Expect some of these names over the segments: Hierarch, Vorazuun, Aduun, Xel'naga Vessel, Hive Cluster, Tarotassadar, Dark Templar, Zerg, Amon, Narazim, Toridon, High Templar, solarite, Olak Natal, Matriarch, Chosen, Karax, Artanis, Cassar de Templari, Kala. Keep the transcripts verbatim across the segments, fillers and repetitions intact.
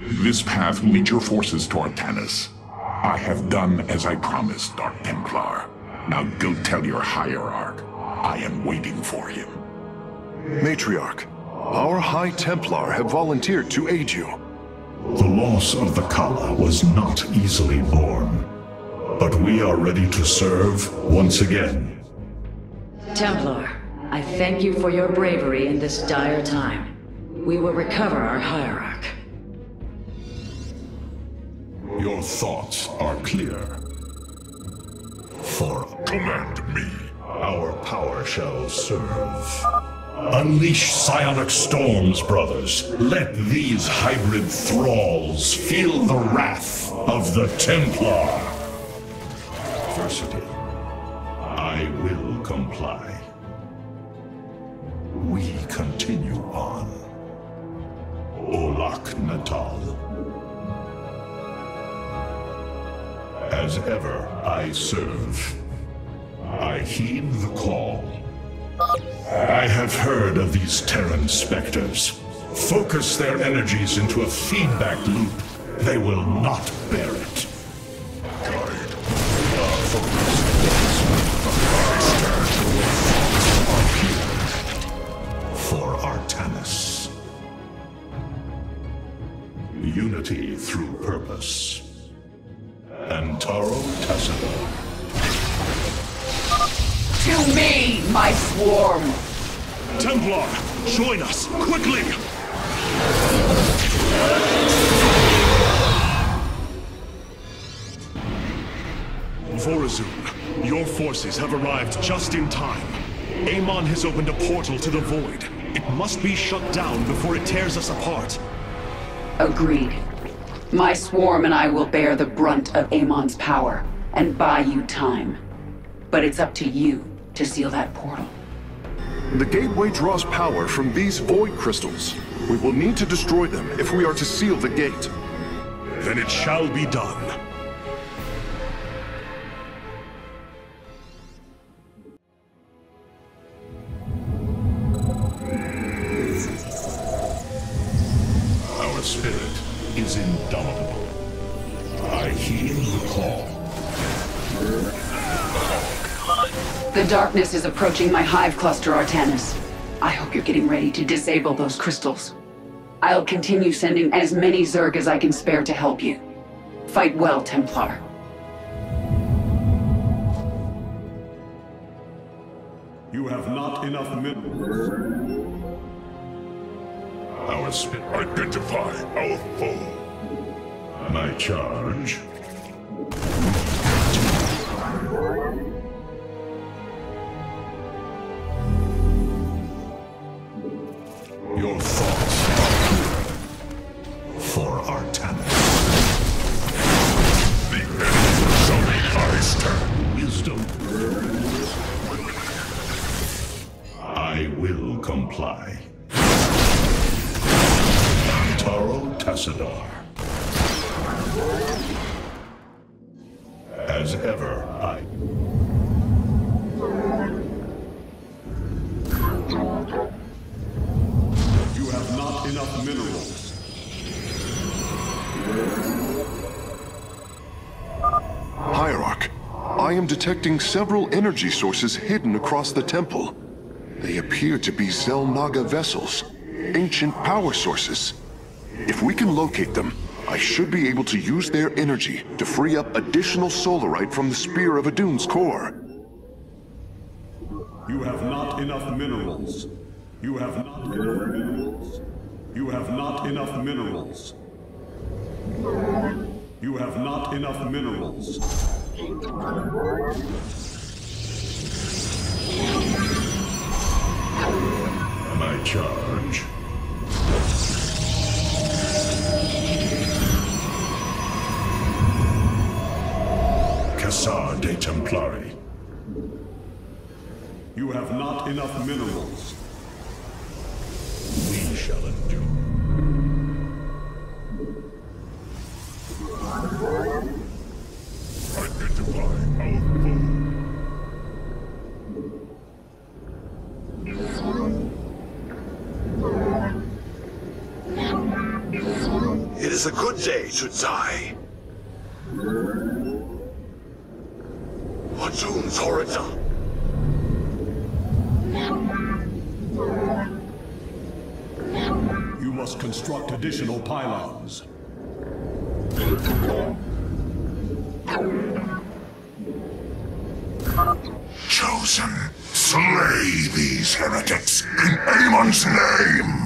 This path will lead your forces to Artanis. I have done as I promised, Dark Templar. Now go tell your Hierarch. I am waiting for him. Matriarch, our High Templar have volunteered to aid you. The loss of the Kala was not easily borne, but we are ready to serve once again. Templar, I thank you for your bravery in this dire time. We will recover our Hierarch. Your thoughts are clear. For command me, our power shall serve. Unleash psionic storms, brothers. Let these hybrid thralls feel the wrath of the Templar. Adversity, I will comply. We continue on. Olak Natal. As ever, I serve. I heed the call. I have heard of these Terran specters. Focus their energies into a feedback loop. They will not bear it. Guide, we are focused. I stand with thoughts are pure. For Artanis. Unity through purpose. And Tarotassadar. To me, my swarm! Templar, join us, quickly! Vorazuun, your forces have arrived just in time. Amon has opened a portal to the void. It must be shut down before it tears us apart. Agreed. My swarm and I will bear the brunt of Amon's power, and buy you time. But it's up to you to seal that portal. The gateway draws power from these void crystals. We will need to destroy them if we are to seal the gate. Then it shall be done. Our spirit is indomitable. I hear the call. The darkness is approaching my Hive Cluster, Artanis. I hope you're getting ready to disable those crystals. I'll continue sending as many Zerg as I can spare to help you. Fight well, Templar. You have not enough minerals. Our spirit, identify our foe. My charge. Your thoughts are for Artanis. The end is only I stand. Wisdom. I will comply. Tarotassadar. As ever, I. Enough minerals. Hierarch, I am detecting several energy sources hidden across the temple. They appear to be Xel'naga vessels, ancient power sources. If we can locate them, I should be able to use their energy to free up additional solarite from the Spear of Aduun's core. You have not enough minerals. You have not enough minerals. You have not enough minerals. You have not enough minerals. My charge. Cassar de Templari. You have not enough minerals. We shall endure. Identify our foe. It is a good day to die. Vorazuun Thorita. You must construct additional pylons. Chosen, slay these heretics in Amon's name!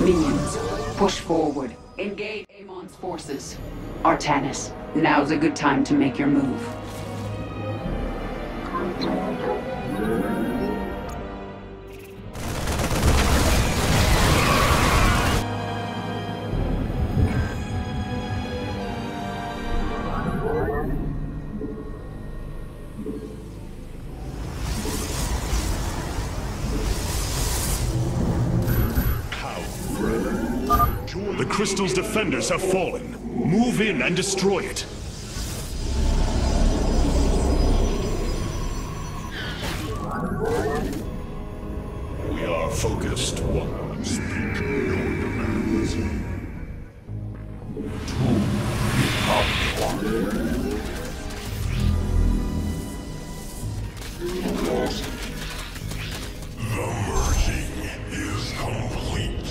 Minions, push forward. Engage Amon's forces. Artanis, now's a good time to make your move. Crystal's defenders have fallen. Move in and destroy it. We are focused one. Speak your demands. Two, become one. The merging is complete.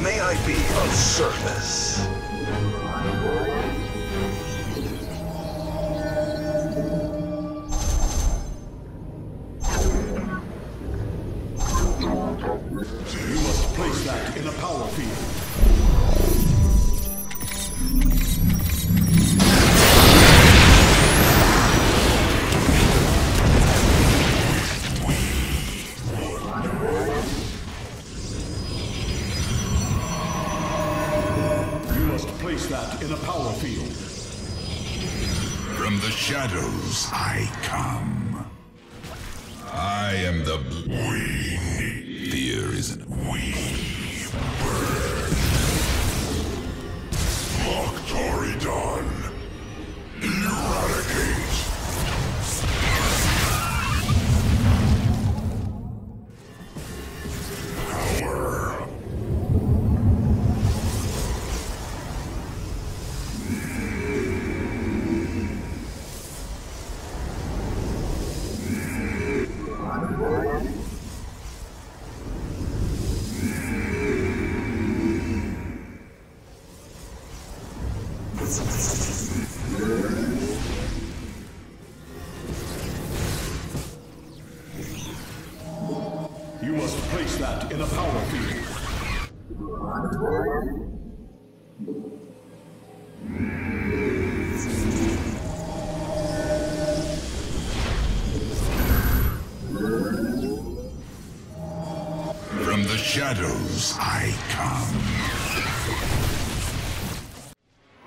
May I be of service? That in a power field. From the shadows I come. I am the we. Fear isn't we. Burn. Mock Toridon. Eradicate. You must place that in a power field. From the shadows I come.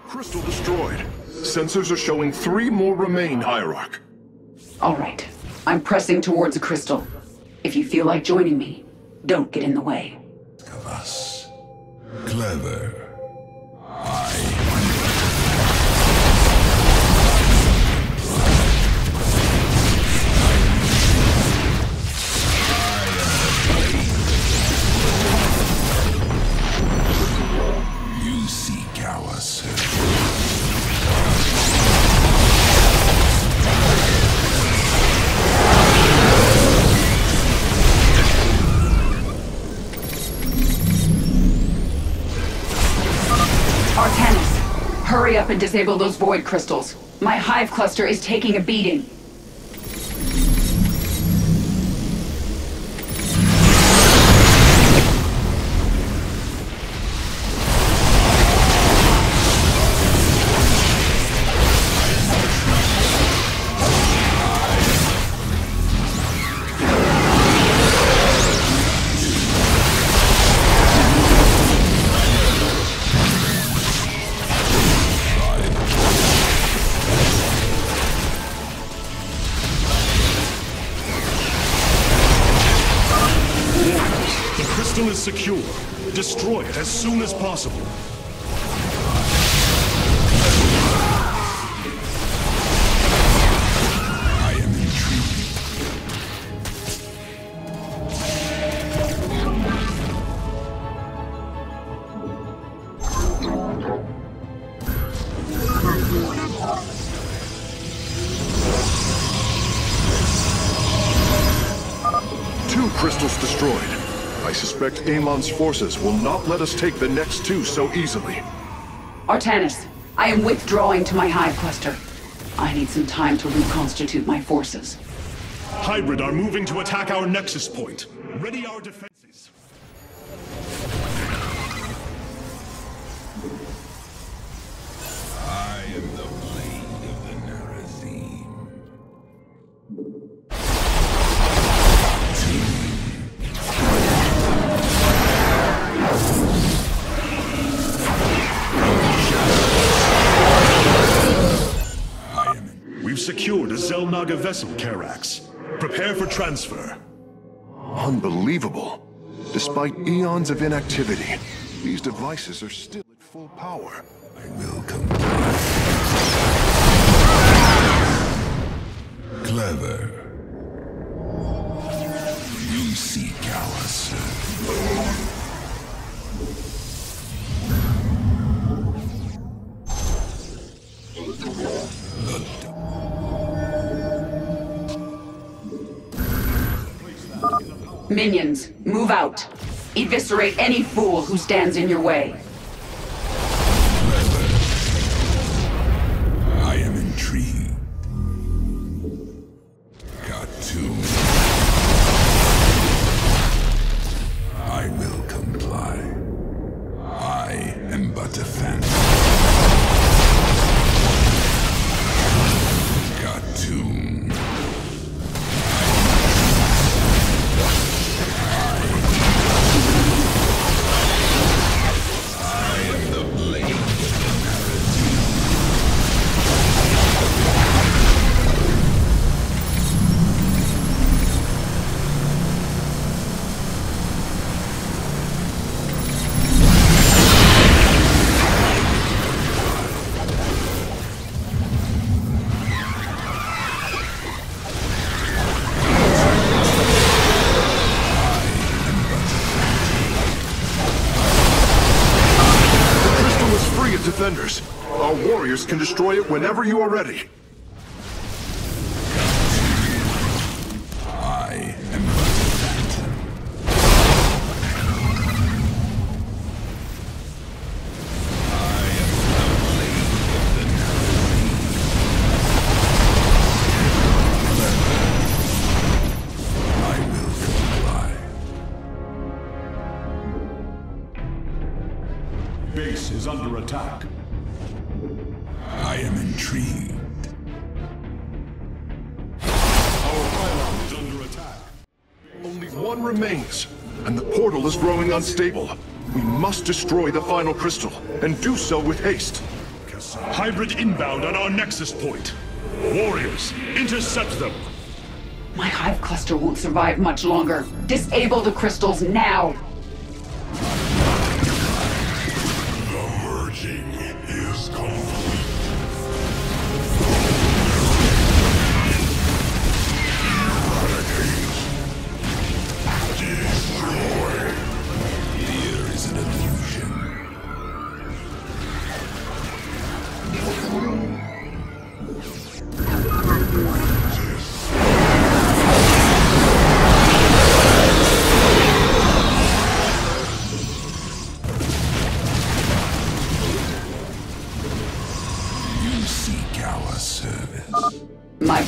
Crystal destroyed. Sensors are showing three more remain, Hierarch. All right. I'm pressing towards a crystal. If you feel like joining me, don't get in the way. Of us. Clever. I... Hurry up and disable those void crystals. My hive cluster is taking a beating. Secure. Destroy it as soon as possible. I am intrigued. Two crystals destroyed. I suspect Amon's forces will not let us take the next two so easily. Artanis, I am withdrawing to my hive cluster. I need some time to reconstitute my forces. Hybrid are moving to attack our nexus point. Ready our defenses. I am the blade of the Narazim. We've secured a Xel'naga Vessel, Karax. Prepare for transfer. Unbelievable. Despite eons of inactivity, these devices are still at full power. I will come back. Clever. You seek our service. Minions, move out. Eviscerate any fool who stands in your way. I am intrigued. Got to. I will comply. I am but a phantom. Got to. Defenders. Our warriors can destroy it whenever you are ready. I am I am the blade of the Narazim. I will comply. Base is under attack. I am intrigued. Our pylon is under attack. Only one remains, and the portal is growing unstable. We must destroy the final crystal, and do so with haste. Hybrid inbound on our nexus point. Warriors, intercept them! My hive cluster won't survive much longer. Disable the crystals now!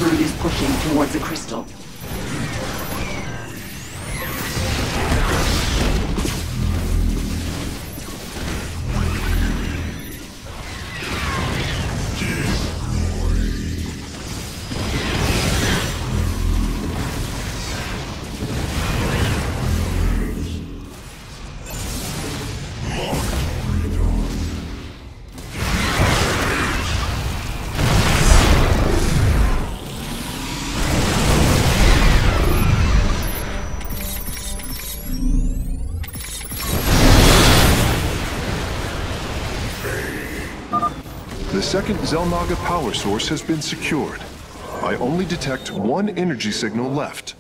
Vorazuun is pushing towards the crystal. The second Xel'naga power source has been secured. I only detect one energy signal left.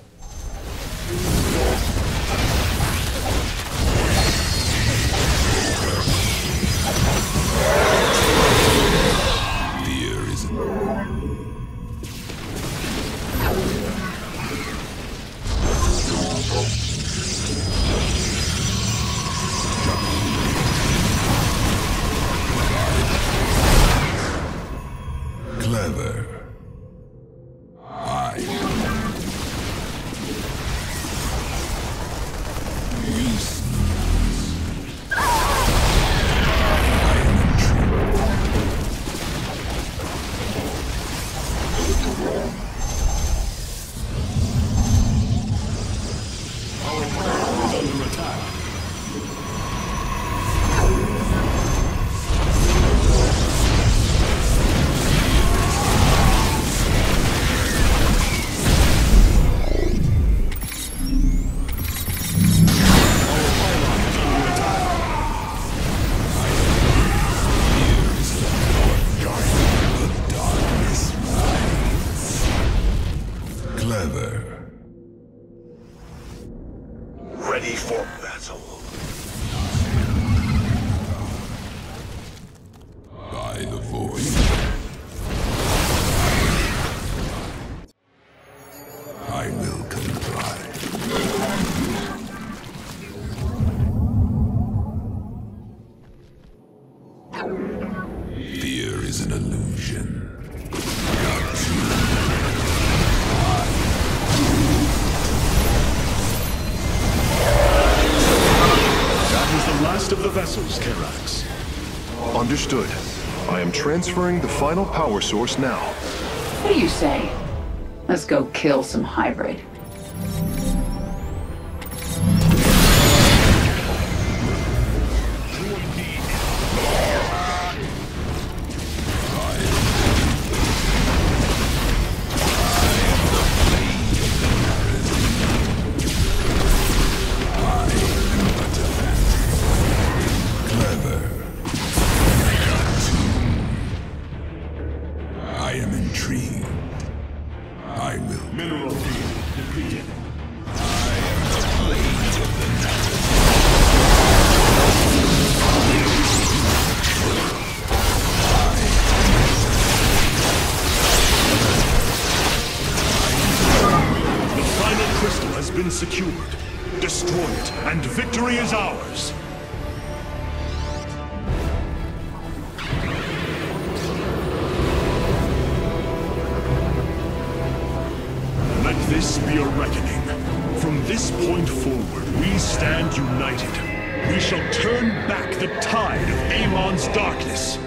Karax. Understood. I am transferring the final power source now. What do you say? Let's go kill some hybrid. Darkness.